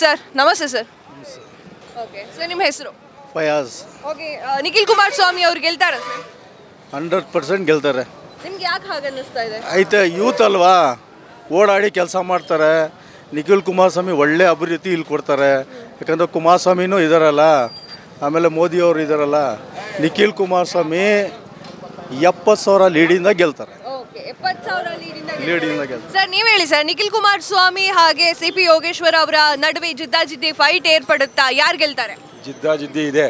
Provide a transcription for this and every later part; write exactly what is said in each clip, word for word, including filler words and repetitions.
Sir ನಮಸ್ತೆ sir. Okay sir ನಿಮ್ಮ ಹೆಸರು? ಫಯಾಜ್. ಓಕೆ ನಿಖಿಲ್ ಕುಮಾರ್ ಸ್ವಾಮಿ ಅವರು ಗೆಲ್ತಾರಾ ಸರ್? ಹಂಡ್ರೆಡ್ ಪರ್ಸೆಂಟ್ ಗೆಲ್ತಾರೆ. ನಿಮಗೆ ಯಾಕೆ ಹಾಗೆ ಅನಿಸ್ತಾ ಇದೆ? ಐತೆ ಯೂತ್ ಅಲ್ವಾ, ಓಡಾಡಿ ಕೆಲಸ ಮಾಡ್ತಾರೆ. ನಿಖಿಲ್ ಕುಮಾರಸ್ವಾಮಿ ಒಳ್ಳೆ ಅಭಿವೃದ್ಧಿ ಇಲ್ಲಿ ಕೊಡ್ತಾರೆ. ಯಾಕಂದರೆ ಕುಮಾರಸ್ವಾಮಿನೂ ಇದ್ದಾರಲ್ಲ, ಆಮೇಲೆ ಮೋದಿಯವರು ಇದ್ದಾರಲ್ಲ, ನಿಖಿಲ್ ಕುಮಾರಸ್ವಾಮಿ ಎಪ್ಪತ್ತು ಸಾವಿರ ಲೀಡಿಂದ ಗೆಲ್ತಾರೆ. ಸರ್ ನೀವು ಹೇಳಿ ಸರ್, ನಿಖಿಲ್ ಕುಮಾರಸ್ವಾಮಿ ಹಾಗೆ ಸಿ ಪಿ ಯೋಗೇಶ್ವರ್ ಅವರ ನಡುವೆ ಜಿದ್ದಾಜಿದ್ದಿ ಫೈಟ್ ಏರ್ಪಡುತ್ತಾ? ಯಾರು ಗೆಲ್ತಾರೆ? ಜಿದ್ದಾಜಿದ್ದಿ ಇದೆ,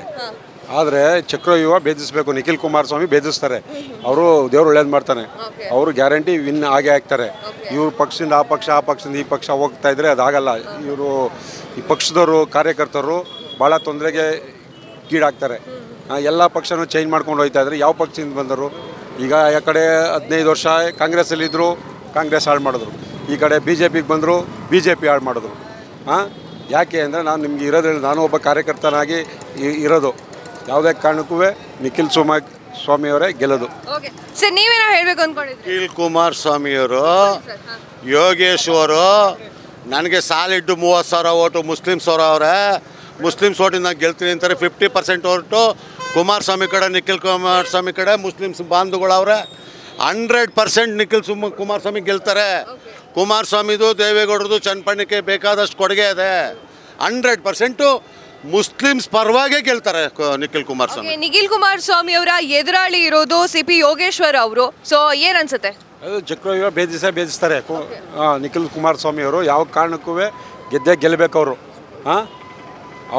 ಆದರೆ ಚಕ್ರವ್ಯೂಹ ಭೇದಿಸಬೇಕು. ನಿಖಿಲ್ ಕುಮಾರಸ್ವಾಮಿ ಭೇದಿಸ್ತಾರೆ, ಅವರು ದೇವ್ರು ಒಳ್ಳೇದು ಮಾಡ್ತಾನೆ, ಅವರು ಗ್ಯಾರಂಟಿ ವಿನ್ ಆಗೇ ಆಗ್ತಾರೆ. ಇವ್ರ ಪಕ್ಷದಿಂದ ಆ ಪಕ್ಷ, ಆ ಪಕ್ಷದಿಂದ ಈ ಪಕ್ಷ ಹೋಗ್ತಾ ಇದ್ರೆ ಅದಾಗಲ್ಲ. ಇವರು ಈ ಪಕ್ಷದವರು ಕಾರ್ಯಕರ್ತರು ಭಾಳ ತೊಂದರೆಗೆ ಗೀಡಾಗ್ತಾರೆ. ಎಲ್ಲ ಪಕ್ಷನೂ ಚೇಂಜ್ ಮಾಡ್ಕೊಂಡು ಹೋಗ್ತಾ ಇದ್ರೆ ಯಾವ ಪಕ್ಷದಿಂದ ಬಂದರು. ಈಗ ಆ ಕಡೆ ಹದಿನೈದು ವರ್ಷ ಕಾಂಗ್ರೆಸ್ಸಲ್ಲಿದ್ದರು, ಕಾಂಗ್ರೆಸ್ ಹಾಳು ಮಾಡಿದ್ರು. ಈ ಕಡೆ ಬಿ ಜೆ ಪಿಗೆ ಬಂದರು, ಬಿ ಜೆ ಪಿ ಹಾಳು ಮಾಡಿದ್ರು. ಹಾಂ, ಯಾಕೆ ಅಂದರೆ ನಾನು ನಿಮಗೆ ಇರೋದು, ನಾನು ಒಬ್ಬ ಕಾರ್ಯಕರ್ತನಾಗಿ ಇರೋದು, ಯಾವುದೇ ಕಾರಣಕ್ಕೂ ನಿಖಿಲ್ ಸುಮಾ ಸ್ವಾಮಿಯವರೇ ಗೆಲ್ಲೋದು. ಸರ್ ನೀವೇನೋ ಹೇಳಬೇಕು ಅಂದ್ಕೊಂಡಿದ್ರಿ. ನಿಖಿಲ್ ಕುಮಾರಸ್ವಾಮಿಯವರು ಯೋಗೇಶ್ವರು ನನಗೆ ಸಾಲಿಡ್ಡು ಮೂವತ್ತು ಸಾವಿರ ಓಟು ಮುಸ್ಲಿಮ್ಸ್ ಅವರು, ಅವರೇ ಮುಸ್ಲಿಮ್ಸ್ ಓಟಿಂದ ನಾನು ಗೆಲ್ತೀನಿ ಅಂತಾರೆ. ಫಿಫ್ಟಿ ಪರ್ಸೆಂಟ್ ಓಟು ಕುಮಾರಸ್ವಾಮಿ ಕಡೆ, ನಿಖಿಲ್ ಕುಮಾರಸ್ವಾಮಿ ಕಡೆ, ಮುಸ್ಲಿಮ್ಸ್ ಬಾಂಧುಗಳವ್ರೆ. ಹಂಡ್ರೆಡ್ ಪರ್ಸೆಂಟ್ ನಿಖಿಲ್ ಸುಮ ಕುಮಾರಸ್ವಾಮಿ ಗೆಲ್ತಾರೆ. ಕುಮಾರಸ್ವಾಮಿದು ದೇವೇಗೌಡರದು ಚನ್ನಪಣ್ಣಕ್ಕೆ ಬೇಕಾದಷ್ಟು ಕೊಡುಗೆ ಇದೆ. ಹಂಡ್ರೆಡ್ ಪರ್ಸೆಂಟು ಮುಸ್ಲಿಮ್ಸ್ ಪರವಾಗೇ ಗೆಲ್ತಾರೆ ನಿಖಿಲ್ ಕುಮಾರಸ್ವಾಮಿ. ನಿಖಿಲ್ ಕುಮಾರಸ್ವಾಮಿ ಅವರ ಎದುರಾಳಿ ಇರೋದು ಸಿ ಪಿ ಯೋಗೇಶ್ವರ್ ಅವರು. ಸೊ ಏನು ಅನ್ಸುತ್ತೆ? ಅದು ಚಕ್ರವ್ಯೂಹ ಭೇದಿಸೇ ಭೇದಿಸ್ತಾರೆ ನಿಖಿಲ್ ಕುಮಾರಸ್ವಾಮಿ ಅವರು. ಯಾವ ಕಾರಣಕ್ಕೂ ಗೆದ್ದೇ ಗೆಲ್ಲಬೇಕು ಅವರು. ಹಾಂ,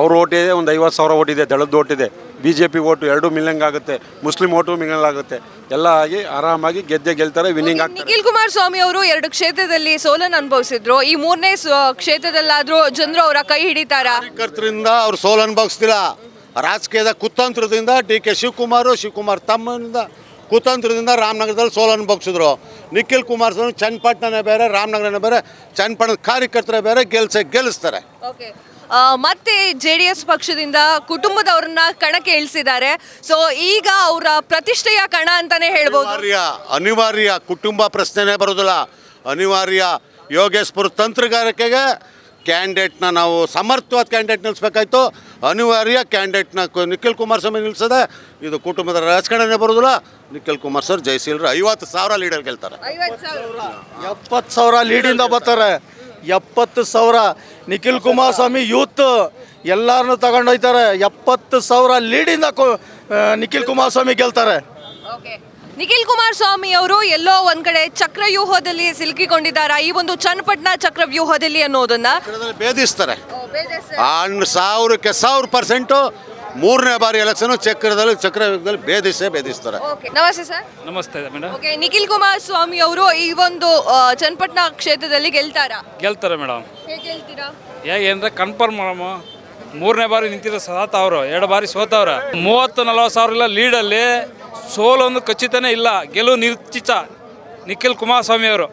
ಅವ್ರ ಓಟಿದೆ ಒಂದು ಐವತ್ತು ಸಾವಿರ ಓಟಿದೆ, ದಳದ ಓಟಿದೆ, ಬಿ ಜೆ ಪಿ ಓಟು ಎರಡೂ ಮಿಲಂಗ್ ಆಗುತ್ತೆ, ಮುಸ್ಲಿಂ ಓಟು ಮಿಲಂಗ್ ಆಗುತ್ತೆ, ಎಲ್ಲ ಆಗಿ ಆರಾಮಾಗಿ ಗೆದ್ದೆ ಗೆಲ್ತಾರೆ, ವಿನ್ನಿಂಗ್ ಆಗ್ತಾರೆ. ನಿಖಿಲ್ ಕುಮಾರಸ್ವಾಮಿ ಅವರು ಎರಡು ಕ್ಷೇತ್ರದಲ್ಲಿ ಸೋಲನ್ನು ಅನುಭವಿಸಿದ್ರು, ಈ ಮೂರನೇ ಕ್ಷೇತ್ರದಲ್ಲಾದರೂ ಜನರು ಅವರ ಕೈ ಹಿಡಿತಾರ? ಕಾರ್ಯಕರ್ತರಿಂದ ಅವ್ರು ಸೋಲು ಅನುಭವಿಸ್ತಿಲ್ಲ, ರಾಜಕೀಯದ ಕುತಂತ್ರದಿಂದ. ಡಿ ಕೆ ಶಿವಕುಮಾರ್, ಶಿವಕುಮಾರ್ ತಮ್ಮನಿಂದ ಕುತಂತ್ರದಿಂದ ರಾಮನಗರದಲ್ಲಿ ಸೋಲು ಅನುಭವಿಸಿದ್ರು. ನಿಖಿಲ್ ಕುಮಾರಸ್ವಾಮಿ ಚನ್ನಪಟ್ಟಣನೇ ಬೇರೆ, ರಾಮನಗರನೇ ಬೇರೆ, ಚನ್ನಪಟ್ಟಣದ ಕಾರ್ಯಕರ್ತರೇ ಬೇರೆ, ಗೆಲ್ಸ ಗೆಲ್ಲಿಸ್ತಾರೆ. ಓಕೆ, ಮತ್ತೆ ಜೆ ಡಿ ಎಸ್ ಪಕ್ಷದಿಂದ ಕುಟುಂಬದವ್ರನ್ನ ಕಣಕ್ಕೆ ಇಳಿಸಿದ್ದಾರೆ. ಸೊ ಈಗ ಅವರ ಪ್ರತಿಷ್ಠೆಯ ಕಣ ಅಂತಾನೆ ಹೇಳ್ಬೋದು. ಅನಿವಾರ್ಯ, ಕುಟುಂಬ ಪ್ರಶ್ನೆನೇ ಬರೋದಿಲ್ಲ, ಅನಿವಾರ್ಯ. ಯೋಗೇಶ್ಪುರ ತಂತ್ರಗಾರಿಕೆಗೆ ಕ್ಯಾಂಡಿಡೇಟ್ನ ನಾವು ಸಮರ್ಥವಾದ ಕ್ಯಾಂಡಿಡೇಟ್ ನಿಲ್ಲಿಸ್ಬೇಕಾಯ್ತು. ಅನಿವಾರ್ಯ ಕ್ಯಾಂಡಿಡೇಟ್ನ ನಿಖಿಲ್ ಕುಮಾರಸ್ವಾಮಿ ನಿಲ್ಲಿಸದೆ ಇದು ಕುಟುಂಬದ ರಾಜಕಾರಣನೇ ಬರೋದಿಲ್ಲ. ನಿಖಿಲ್ ಕುಮಾರ್ ಸರ್ ಜಯಶೀಲ್ರ ಐವತ್ತು ಸಾವಿರ ಲೀಡರ್ ಗೆಲ್ತಾರೆ. ಎಪ್ಪತ್ತು ಸಾವಿರ ಲೀಡಿಂದ ಬರ್ತಾರೆ, ಎಪ್ಪತ್ತು ಸಾವಿರ. ನಿಖಿಲ್ ಕುಮಾರಸ್ವಾಮಿ ಯೂತ್ ಎಲ್ಲರನ್ನೂ ತಗೊಂಡೋಗ್ತಾರೆ. ಎಪ್ಪತ್ತು ಸಾವಿರ ಲೀಡಿಂದ ನಿಖಿಲ್ ಕುಮಾರಸ್ವಾಮಿ ಗೆಲ್ತಾರೆ. ಓಕೆ, ನಿಖಿಲ್ ಕುಮಾರಸ್ವಾಮಿ ಅವರು ಎಲ್ಲೋ ಒಂದು ಕಡೆ ಚಕ್ರವ್ಯೂಹದಲ್ಲಿ ಸಿಲುಕಿಕೊಂಡಿದ್ದಾರೆ, ಈ ಒಂದು ಚನ್ನಪಟ್ಟಣ ಚಕ್ರವ್ಯೂಹದಲ್ಲಿ ಅನ್ನೋದನ್ನ ಭೇದಿಸ್ತಾರೆ. ಸಾವಿರಕ್ಕೆ ಸಾವಿರ ಪರ್ಸೆಂಟು ಮೂರನೇ ಬಾರಿ ಎಲೆಕ್ಷನ್ ಚಕ್ರದಲ್ಲಿ ಚಕ್ರವ್ಯೂಹದಲ್ಲಿ ಭೇದಿಸೇ ಭೇದಿಸ್ತಾರೆ. ನಮಸ್ತೆ ಸರ್. ನಮಸ್ತೆ ಮೇಡಮ್. ಓಕೆ, ನಿಖಿಲ್ ಕುಮಾರಸ್ವಾಮಿ ಅವರು ಈ ಒಂದು ಚನ್ನಪಟ್ಟಣ ಕ್ಷೇತ್ರದಲ್ಲಿ ಗೆಲ್ತಾರಾ? ಗೆಲ್ತಾರೆ ಮೇಡಮ್. ಹೇಗೆ ಗೆಲ್ತೀರಾ? ಹೇಗೆ ಅಂದರೆ ಕನ್ಫರ್ಮ್ ಮೇಡಮ್, ಮೂರನೇ ಬಾರಿ ನಿಂತಿರೋ ಸತ ಅವರು, ಎರಡು ಬಾರಿ ಸೋತವ್ರೆ. ಮೂವತ್ತು ನಲ್ವತ್ತು ಸಾವಿರ ಇಲ್ಲ ಲೀಡಲ್ಲಿ ಸೋಲೊಂದು ಖಚಿತನೇ ಇಲ್ಲ, ಗೆಲುವು ನಿರ್ಚಿತ ನಿಖಿಲ್ ಕುಮಾರಸ್ವಾಮಿ ಅವರು,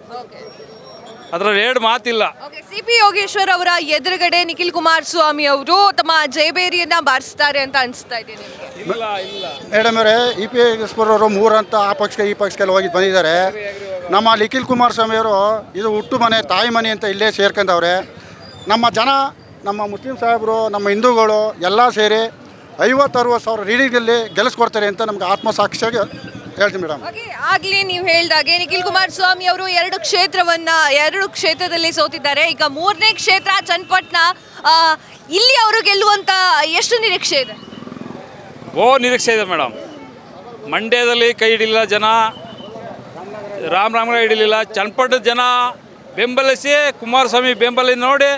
ಅದರಲ್ಲಿ ಎರಡು ಮಾತಿಲ್ಲ. ಸಿ ಪಿ ಯೋಗೇಶ್ವರ್ ಅವರ ಎದುರುಗಡೆ ನಿಖಿಲ್ ಕುಮಾರಸ್ವಾಮಿ ಅವರು ತಮ್ಮ ಜಯಬೇರಿಯನ್ನ ಬಾರಿಸ್ತಾರೆ ಅಂತ ಅನಿಸ್ತಾ ಇದೆ ಮೇಡಮ್ ಅವರೇ. ಇ ಪಿ ಯೋಗೇಶ್ವರ್ ಅವರು ಮೂರಂತ ಆ ಪಕ್ಷಕ್ಕೆ ಈ ಪಕ್ಷಕ್ಕೆಲ್ಲ ಹೋಗಿ ಬಂದಿದ್ದಾರೆ. ನಮ್ಮ ನಿಖಿಲ್ ಕುಮಾರಸ್ವಾಮಿ ಅವರು ಇದು ಹುಟ್ಟು ಮನೆ, ತಾಯಿ ಮನೆ ಅಂತ ಇಲ್ಲೇ ಸೇರ್ಕೊಂಡವ್ರೆ. ನಮ್ಮ ಜನ, ನಮ್ಮ ಮುಸ್ಲಿಂ ಸಾಹೇಬರು, ನಮ್ಮ ಹಿಂದೂಗಳು ಎಲ್ಲ ಸೇರಿ ಐವತ್ತರವತ್ತು ಸಾವಿರ ರೀಡಿಂಗಲ್ಲಿ ಗೆಲ್ಲಿಸ್ಕೊಡ್ತಾರೆ ಅಂತ ನಮ್ಗೆ ಆತ್ಮಸಾಕ್ಷಿಯಾಗಿ ಹೇಳ್ತೀನಿ ಮೇಡಮ್. ಆಗಲಿ ನೀವು ಹೇಳಿದಾಗೆ ನಿಖಿಲ್ ಕುಮಾರಸ್ವಾಮಿ ಅವರು ಎರಡು ಕ್ಷೇತ್ರವನ್ನ ಎರಡು ಕ್ಷೇತ್ರದಲ್ಲಿ ಸೋತಿದ್ದಾರೆ. ಈಗ ಮೂರನೇ ಕ್ಷೇತ್ರ ಚನ್ನಪಟ್ಟಣ, ಇಲ್ಲಿ ಅವರು ಗೆಲ್ಲುವಂತ ಎಷ್ಟು ನಿರೀಕ್ಷೆ ಇದೆ? ಓ ನಿರೀಕ್ಷೆ ಇದೆ ಮೇಡಮ್. ಮಂಡ್ಯದಲ್ಲಿ ಕೈ ಹಿಡಿಲಿಲ್ಲ ಜನ, ರಾಮರಾಮಗಡ ಹಿಡಿಲಿಲ್ಲ, ಚನ್ನಪಟ್ಟಣದ ಜನ ಬೆಂಬಲಿಸಿ, ಕುಮಾರಸ್ವಾಮಿ ಬೆಂಬಲ ನೋಡಿ,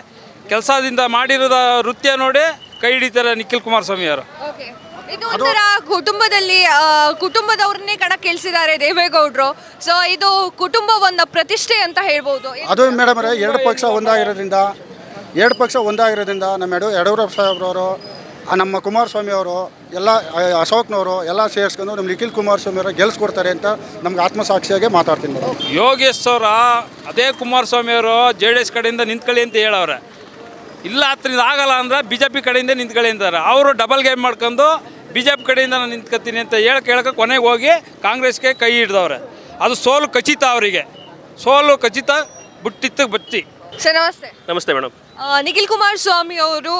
ಕೆಲಸದಿಂದ ಮಾಡಿರೋದ ನೃತ್ಯ ನೋಡಿ ಕೈ ಹಿಡಿತಾರೆ ನಿಖಿಲ್ ಕುಮಾರಸ್ವಾಮಿ ಅವರು. ಇದು ಒಂಥರ ಕುಟುಂಬದಲ್ಲಿ ಕುಟುಂಬದವ್ರನ್ನೇ ಕಣಕ್ಕೆ ಇಳಿಸಿದ್ದಾರೆ ದೇವೇಗೌಡರು. ಸೊ ಇದು ಕುಟುಂಬ ಒಂದು ಪ್ರತಿಷ್ಠೆ ಅಂತ ಹೇಳ್ಬೋದು. ಅದು ಮೇಡಮ್ ಅವರೇ, ಎರಡು ಪಕ್ಷ ಒಂದಾಗಿರೋದ್ರಿಂದ ಎರಡು ಪಕ್ಷ ಒಂದಾಗಿರೋದ್ರಿಂದ ನಮ್ಮ ಯಡು ಯಡಿಯೂರಪ್ಪ ಸಾಹೇಬ್ರವರು, ನಮ್ಮ ಕುಮಾರಸ್ವಾಮಿ ಅವರು, ಎಲ್ಲ ಅಶೋಕ್ನವರು ಎಲ್ಲ ಸೇರಿಸ್ಕೊಂಡು ನಮ್ಮ ನಿಖಿಲ್ ಕುಮಾರಸ್ವಾಮಿ ಅವರು ಗೆಲ್ಸ್ಕೊಡ್ತಾರೆ ಅಂತ ನಮ್ಗೆ ಆತ್ಮಸಾಕ್ಷಿಯಾಗಿ ಮಾತಾಡ್ತೀನಿ ಮೇಡಮ್. ಯೋಗೇಶ್ ಅವರ ಅದೇ ಕುಮಾರಸ್ವಾಮಿ ಅವರು ಜೆ ಡಿ ಎಸ್ ಕಡೆಯಿಂದ ನಿಂತ್ಕೊಳ್ಳಿ ಅಂತ ಹೇಳವ್ರೆ. ಇಲ್ಲ ಹತ್ರಿಂದ ಆಗಲ್ಲ ಅಂದ್ರೆ ಬಿ ಜೆ ಪಿ ಕಡೆಯಿಂದ ನಿಂತ್ಕೊಳ್ಳಿ ಅಂತಾರೆ. ಅವರು ಡಬಲ್ ಗೇಮ್ ಮಾಡ್ಕೊಂಡು ಬಿ ಜೆ ಪಿ ಕಡೆಯಿಂದ ನಾನು ನಿಂತ್ಕೊತೀನಿ ಅಂತ ಹೇಳಕ್ಕೆ ಹೇಳಕ್ಕೆ ಕೊನೆಗೆ ಹೋಗಿ ಕಾಂಗ್ರೆಸ್ಗೆ ಕೈ ಹಿಡ್ದವ್ರೆ. ಅದು ಸೋಲು ಖಚಿತ, ಅವರಿಗೆ ಸೋಲು ಖಚಿತ, ಬುಟ್ಟಿತ್ತು ಬತ್ತಿ. ಸರ್ ನಮಸ್ತೆ. ನಮಸ್ತೆ ಮೇಡಮ್. ನಿಖಿಲ್ ಕುಮಾರಸ್ವಾಮಿ ಅವರು